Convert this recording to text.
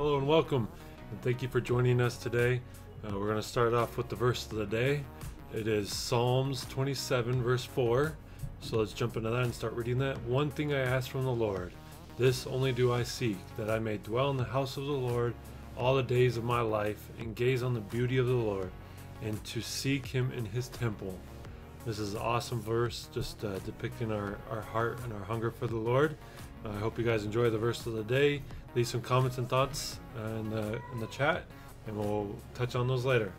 Hello and welcome, and thank you for joining us today. We're going to start off with the verse of the day. It is Psalms 27 verse 4. So let's jump into that and start reading that. One thing I ask from the Lord, this only do I seek, that I may dwell in the house of the Lord all the days of my life, and gaze on the beauty of the Lord, and to seek him in his temple. This is an awesome verse, just depicting our heart and our hunger for the Lord. I hope you guys enjoy the verse of the day. Leave some comments and thoughts in the chat, and we'll touch on those later.